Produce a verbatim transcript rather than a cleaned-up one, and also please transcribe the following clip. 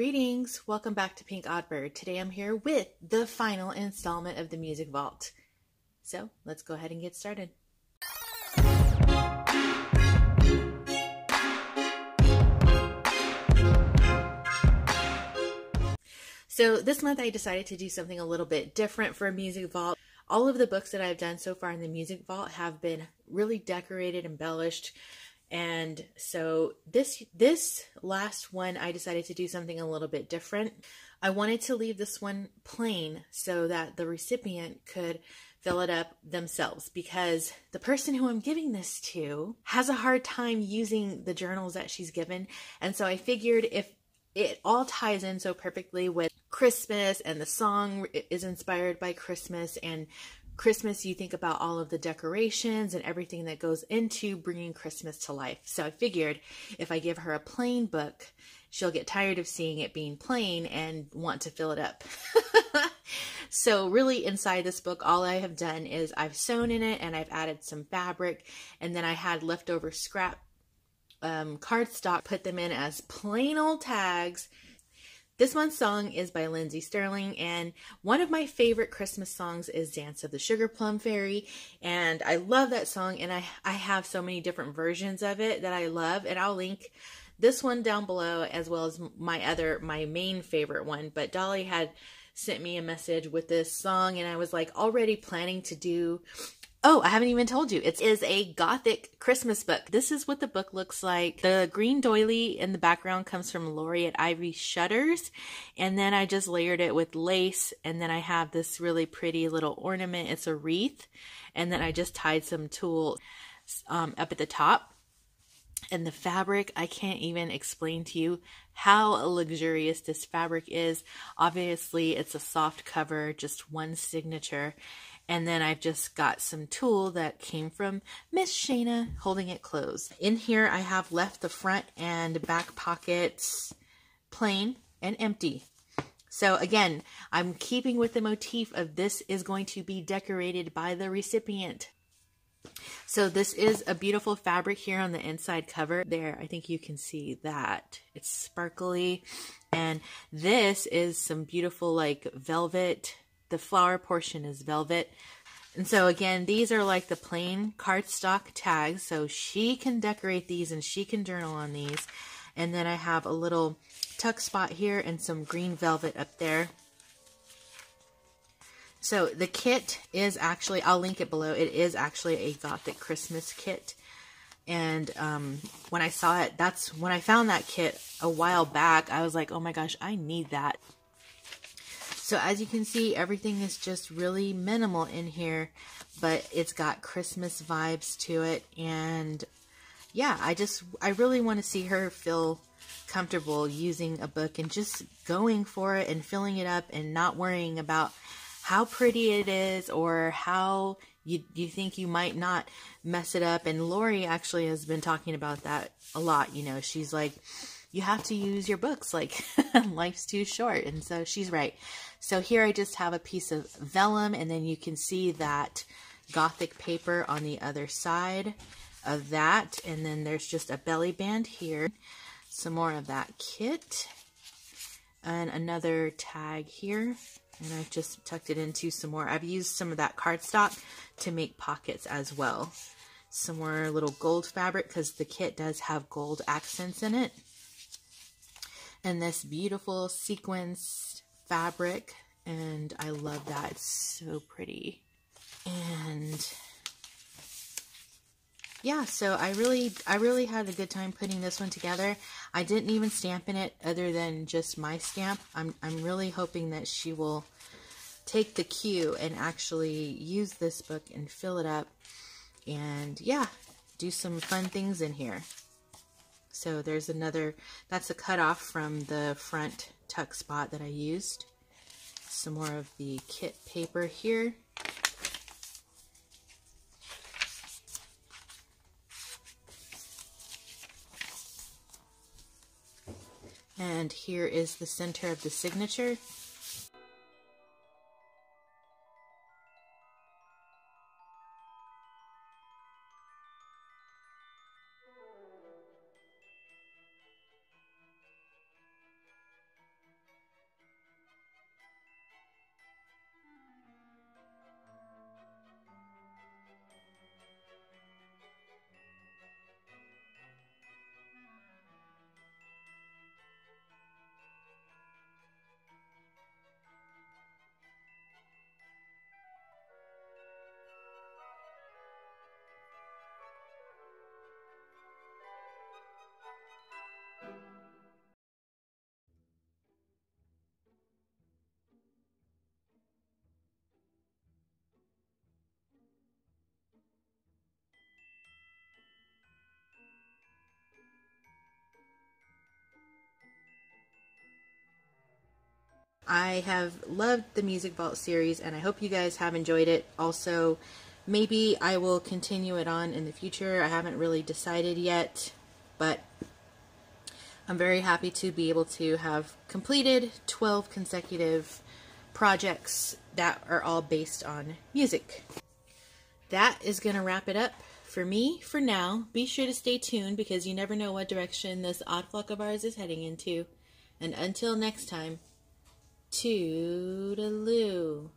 Greetings, welcome back to Pink Oddbird. Today I'm here with the final installment of the Music Vault. So let's go ahead and get started. So this month I decided to do something a little bit different for a Music Vault. All of the books that I've done so far in the Music Vault have been really decorated, embellished, and so this this last one I decided to do something a little bit different. I wanted to leave this one plain so that the recipient could fill it up themselves, because the person who I'm giving this to has a hard time using the journals that she's given. And so I figured if it all ties in so perfectly with Christmas, and the song is inspired by Christmas, and Christmas, you think about all of the decorations and everything that goes into bringing Christmas to life. So I figured if I give her a plain book, she'll get tired of seeing it being plain and want to fill it up. So really inside this book, all I have done is I've sewn in it and I've added some fabric, and then I had leftover scrap um, cardstock, put them in as plain old tags. This month's song is by Lindsey Stirling, and one of my favorite Christmas songs is Dance of the Sugar Plum Fairy, and I love that song, and I, I have so many different versions of it that I love, and I'll link this one down below as well as my other, my main favorite one. But Dolly had sent me a message with this song, and I was like already planning to do... Oh, I haven't even told you. It is a gothic Christmas book. This is what the book looks like. The green doily in the background comes from Lori at Ivy Shutters. And then I just layered it with lace. And then I have this really pretty little ornament. It's a wreath. And then I just tied some tulle um, up at the top. And the fabric, I can't even explain to you how luxurious this fabric is. Obviously, it's a soft cover, just one signature. And then I've just got some tulle that came from Miss Shayna, holding it closed. In here, I have left the front and back pockets plain and empty. So again, I'm keeping with the motif of this is going to be decorated by the recipient. So this is a beautiful fabric here on the inside cover. There, I think you can see that. It's sparkly. And this is some beautiful like velvet. The flower portion is velvet. And so again, these are like the plain cardstock tags. So she can decorate these and she can journal on these. And then I have a little tuck spot here and some green velvet up there. So the kit is actually, I'll link it below. It is actually a Gothic Christmas kit. And um, when I saw it, that's when I found that kit a while back. I was like, oh my gosh, I need that. So as you can see, everything is just really minimal in here, but it's got Christmas vibes to it. And yeah, I just, I really want to see her feel comfortable using a book and just going for it and filling it up and not worrying about how pretty it is or how you, you think you might not mess it up. And Lori actually has been talking about that a lot. You know, she's like, you have to use your books, like life's too short. And so she's right. So here I just have a piece of vellum, and then you can see that Gothic paper on the other side of that. And then there's just a belly band here, some more of that kit, and another tag here. And I've just tucked it into some more. I've used some of that cardstock to make pockets as well. Some more little gold fabric, because the kit does have gold accents in it. And this beautiful sequenced fabric, and I love that, it's so pretty. And yeah, so I really I really had a good time putting this one together. I didn't even stamp in it other than just my stamp. I'm I'm really hoping that she will take the cue and actually use this book and fill it up, and yeah, do some fun things in here. So there's another, that's a cutoff from the front tuck spot that I used. Some more of the kit paper here. And here is the center of the signature. I have loved the Music Vault series, and I hope you guys have enjoyed it. Also, maybe I will continue it on in the future. I haven't really decided yet, but I'm very happy to be able to have completed twelve consecutive projects that are all based on music. That is going to wrap it up for me for now. Be sure to stay tuned, because you never know what direction this odd flock of ours is heading into. And until next time, toodaloo.